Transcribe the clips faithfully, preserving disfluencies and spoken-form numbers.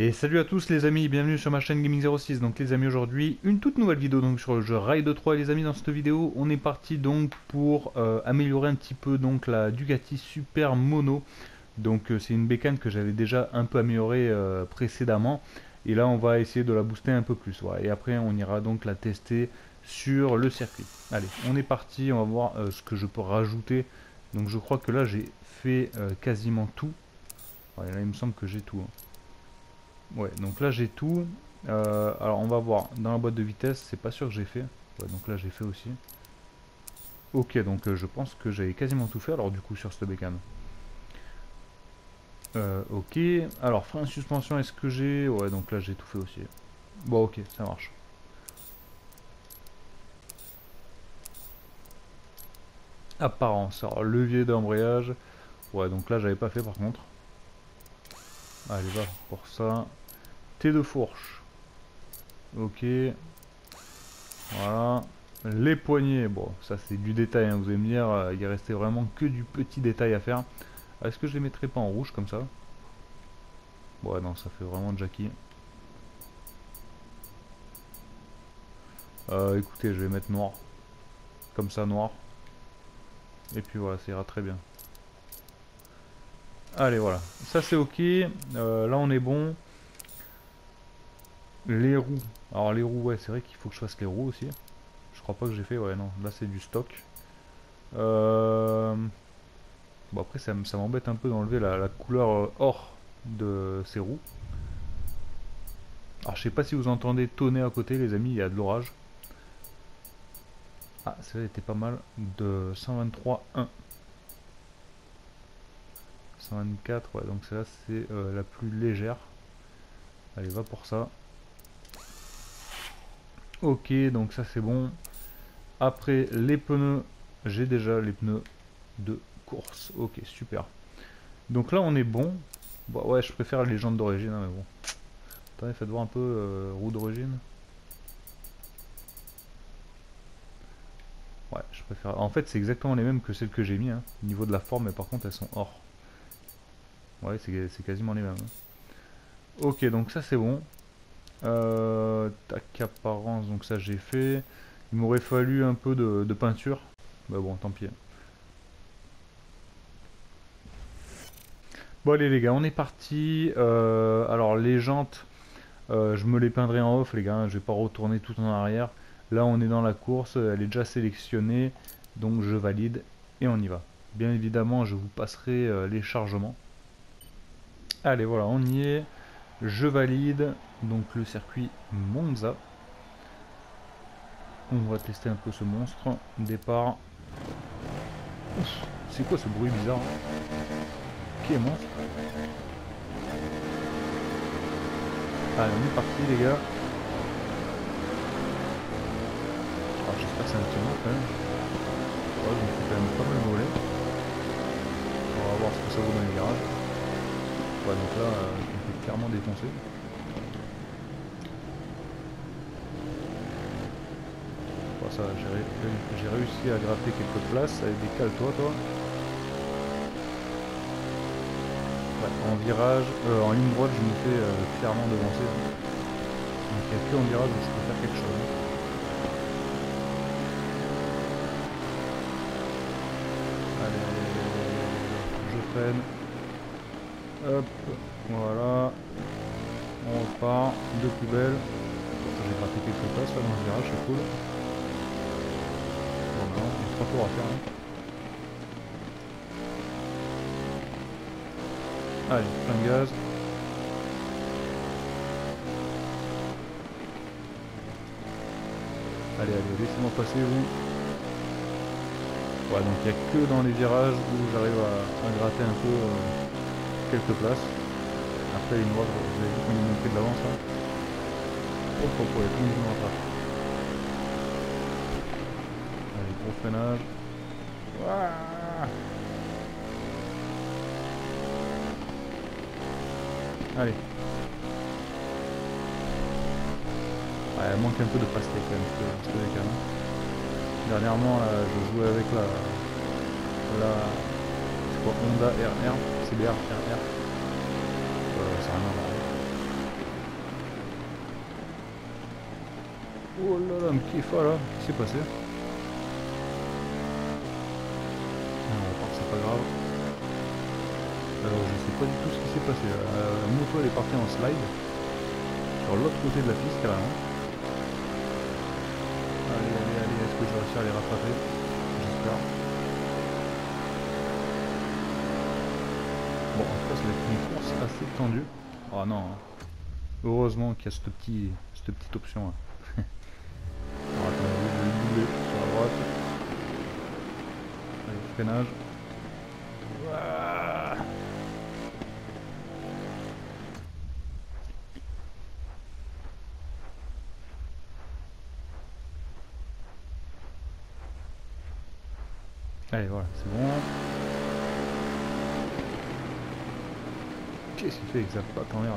Et salut à tous les amis, bienvenue sur ma chaîne Gaming zéro six. Donc les amis, aujourd'hui une toute nouvelle vidéo donc sur le jeu Ride trois. Et les amis, dans cette vidéo on est parti donc pour euh, améliorer un petit peu donc la Ducati Supermono. Donc euh, c'est une bécane que j'avais déjà un peu améliorée euh, précédemment, et là on va essayer de la booster un peu plus, voilà. Et après on ira donc la tester sur le circuit. Allez, on est parti, on va voir euh, ce que je peux rajouter. Donc je crois que là j'ai fait euh, quasiment tout, voilà. Là il me semble que j'ai tout, hein. Ouais, donc là j'ai tout. Euh, alors on va voir dans la boîte de vitesse, c'est pas sûr que j'ai fait. Ouais, donc là j'ai fait aussi. Ok, donc euh, je pense que j'avais quasiment tout fait alors du coup sur cette bécane. Euh, ok, alors frein, suspension, est-ce que j'ai... Ouais, donc là j'ai tout fait aussi. Bon, ok, ça marche. Apparence, alors levier d'embrayage. Ouais, donc là j'avais pas fait par contre. Allez, va pour ça. T de fourche. Ok. Voilà. Les poignées. Bon, ça c'est du détail, hein. Vous allez me dire, euh, il restait vraiment que du petit détail à faire. Ah, est-ce que je les mettrais pas en rouge comme ça? Bon, ouais, non, ça fait vraiment Jackie. Euh, écoutez, je vais mettre noir. Comme ça, noir. Et puis voilà, ça ira très bien. Allez, voilà, ça c'est ok, euh, là on est bon. Les roues, alors les roues, ouais, c'est vrai qu'il faut que je fasse les roues aussi. Je crois pas que j'ai fait, ouais, non, là c'est du stock. Euh... Bon, après ça, ça m'embête un peu d'enlever la, la couleur or de ces roues. Alors je sais pas si vous entendez tonner à côté les amis, il y a de l'orage. Ah, ça était pas mal, de cent vingt-trois un. cent vingt-quatre, ouais, donc celle-là c'est euh, la plus légère. Allez, va pour ça. Ok, donc ça c'est bon. Après les pneus, j'ai déjà les pneus de course. Ok, super. Donc là on est bon. Bah, ouais, je préfère les jantes d'origine, hein, mais bon. Attendez, faites voir un peu euh, roue d'origine. Ouais, je préfère. En fait, c'est exactement les mêmes que celles que j'ai mis, hein, au niveau de la forme, mais par contre elles sont hors. Ouais, c'est quasiment les mêmes. Ok, donc ça c'est bon. Euh, tac, apparence, donc ça j'ai fait. Il m'aurait fallu un peu de, de peinture. Bah bon, tant pis. Bon allez les gars, on est parti. Euh, alors les jantes, euh, je me les peindrai en off les gars. Hein, je vais pas retourner tout en arrière. Là on est dans la course, elle est déjà sélectionnée. Donc je valide et on y va. Bien évidemment, je vous passerai euh, les chargements. Allez voilà, on y est, je valide, donc le circuit Monza. On va tester un peu ce monstre, départ. C'est quoi ce bruit bizarre? Qui est monstre? Allez, on est parti les gars. Oh, j'espère que c'est un petit monstre quand même. Ouais, donc c'est quand même pas mal volé. On va voir ce que ça vaut dans les garages. Ouais, donc là euh, on peut clairement défoncer. Bon, ça j'ai réussi à gratter quelques places avec des cale-toi toi. Ouais, en virage, euh, en ligne droite je me fais euh, clairement devancer. Donc il n'y a que en virage où je peux faire quelque chose. Allez, je freine. Hop, voilà, on repart de plus belle. J'ai raté quelques passes là dans le virage, c'est cool. Voilà, il y a trois tours à faire. Hein. Allez, plein de gaz. Allez, allez, laissez-moi passer vous. Ouais, donc il n'y a que dans les virages où j'arrive à, à gratter un peu. Euh, quelques places. Après une droite, vous avez vu qu'on est monté de l'avance là. Oh, oh, oh, il est en retard. Allez, gros freinage. Ouah. Allez. Ouais, il manque un peu de pastèque quand même, je te décale. Dernièrement, là, je jouais avec la... la... Honda R R, C B R R R, euh, ça n'a rien à voir. Oh là là, mais qui est fort là? Qu'est-ce qui s'est passé? Non, on va voir que c'est pas grave. Alors je sais pas du tout ce qui s'est passé. La moto elle est partie en slide. Sur l'autre côté de la piste carrément. Allez, allez, allez, est-ce que je vais réussir à les rattraper? J'espère. Bon, en tout cas ça va être une course assez tendue. Oh non. Heureusement qu'il y a cette petite, cette petite option là. Freinage. Ouah. Allez voilà, c'est bon. Qu'est-ce qu'il fait avec sa patte en l'air?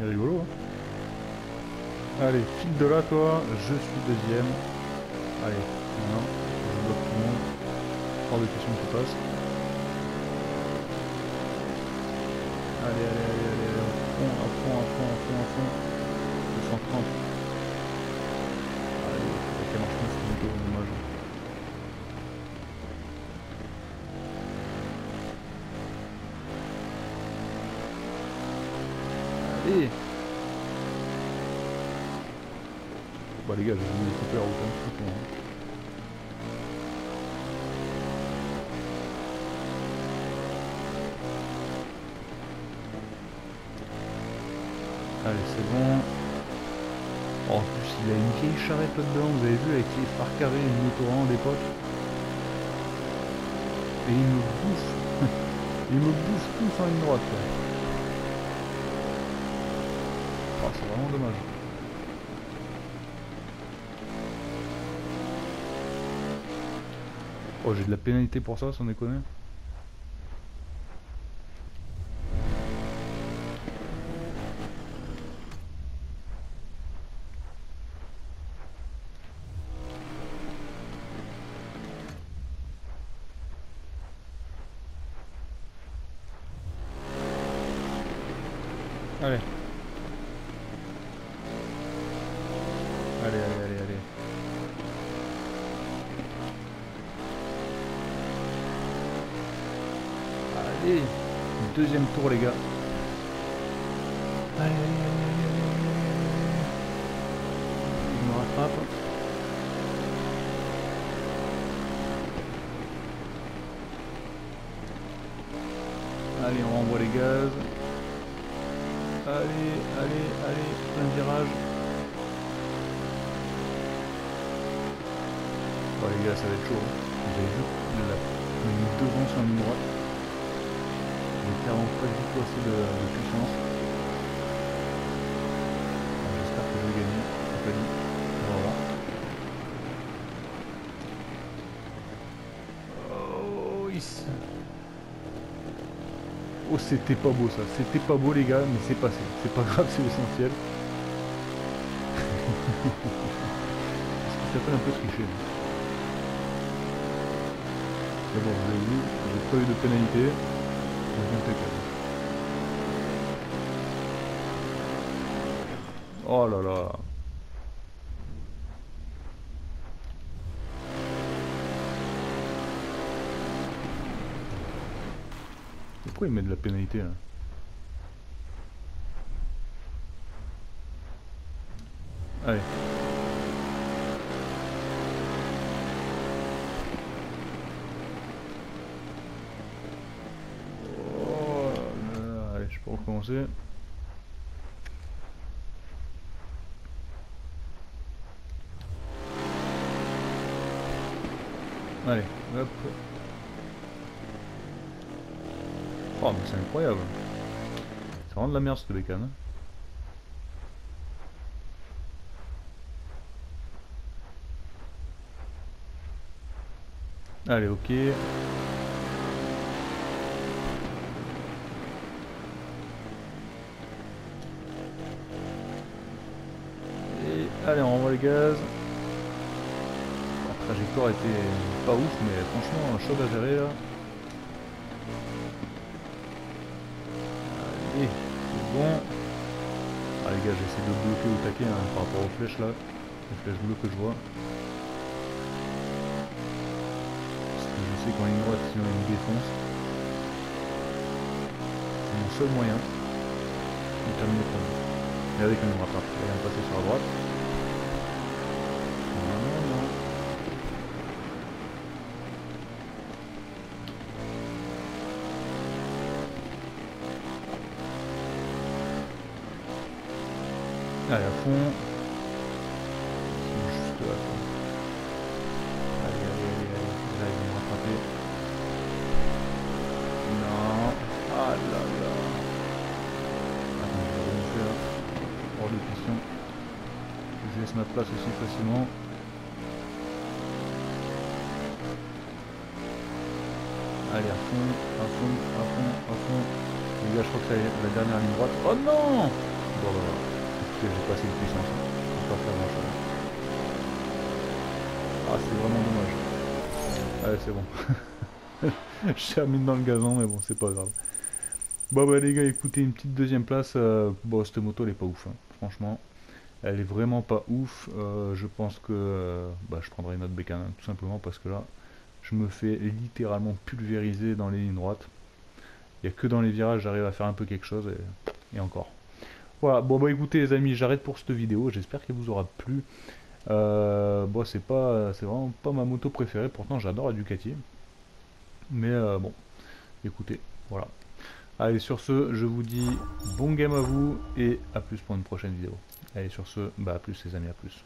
Il est rigolo hein. Allez, file de là toi, je suis deuxième. Allez, maintenant. Tout le monde. Hors de question qui passe. Allez, allez, allez, allez, allez, à fond, à fond, à fond, à fond, à fond. deux cent trente. Allez, ça marche pas, c'est plutôt dommage. Allez. Bah les gars, j'ai mis les coupeurs autant de trucs, hein. Allez, c'est bon. En plus, il a une vieille charrette là-dedans, vous avez vu, avec les phares carrés, une motorhand d'époque. Et il me bouffe. Il me bouffe tous en ligne droite. Oh, c'est vraiment dommage. Oh, j'ai de la pénalité pour ça, sans déconner. Allez. Allez, allez, allez, allez. Allez, deuxième tour les gars. Allez, allez, allez, allez, allez. Il me rattrape. Allez, on renvoie les gaz. Allez, allez, allez, plein de virages. Bon les gars, ça va être chaud. Vous avez vu, on a mis devant sur une droite. J'ai clairement pas du tout assez de, de puissance. J'espère que je vais gagner. C'est pas dit. Voilà. Oh, yes. Oh, c'était pas beau ça, c'était pas beau les gars, mais c'est passé, c'est pas grave, c'est l'essentiel. Parce qu'il s'appelle un peu triché. Mais bon, vous avez vu, j'ai pas eu de pénalité. Donc impeccable. Oh là là. Pourquoi il met de la pénalité hein? Allez. Oh là là, allez, je peux recommencer. Allez, hop. Oh mais c'est incroyable. C'est vraiment de la merde cette bécane hein. Allez ok. Et allez on renvoie les gaz. La trajectoire était pas ouf mais franchement chaud à gérer là. Bon. Allez, les gars, j'essaie de bloquer au taquet hein, par rapport aux flèches là, les flèches bleues que je vois. Parce que je sais qu'en ligne droite, sinon il y a une défense. C'est mon seul moyen de terminer le premier. Et avec un rattrape, il vient de passer sur la droite. Non, non, non. Allez, à fond. C'est juste à fond. Allez, allez, allez, allez. Là, ils vont me rattraper. Non. Ah là là. Attends, je vais remonter là. Hors de question. Je laisse ma place aussi facilement. Allez, à fond, à fond, à fond, à fond. Les gars, je crois que c'est la dernière ligne droite. Oh non. Bon, bah voilà. J'ai passé une puissance, je peux pas faire grand chose. Ah, c'est vraiment dommage. Allez, c'est bon. Je termine dans le gazon, mais bon, c'est pas grave. Bon, bah les gars, écoutez, une petite deuxième place. Euh, bon, cette moto, elle est pas ouf, hein. Franchement. Elle est vraiment pas ouf. Euh, je pense que euh, bah, je prendrai une autre bécane, hein, tout simplement, parce que là, je me fais littéralement pulvériser dans les lignes droites. Il n'y a que dans les virages, j'arrive à faire un peu quelque chose, et, et encore. Voilà, bon bah écoutez les amis, j'arrête pour cette vidéo, j'espère qu'elle vous aura plu. Euh, bon, c'est pas, c'est vraiment pas ma moto préférée, pourtant j'adore la Ducati. Mais euh, bon, écoutez, voilà. Allez, sur ce, je vous dis bon game à vous, et à plus pour une prochaine vidéo. Allez, sur ce, bah à plus les amis, à plus.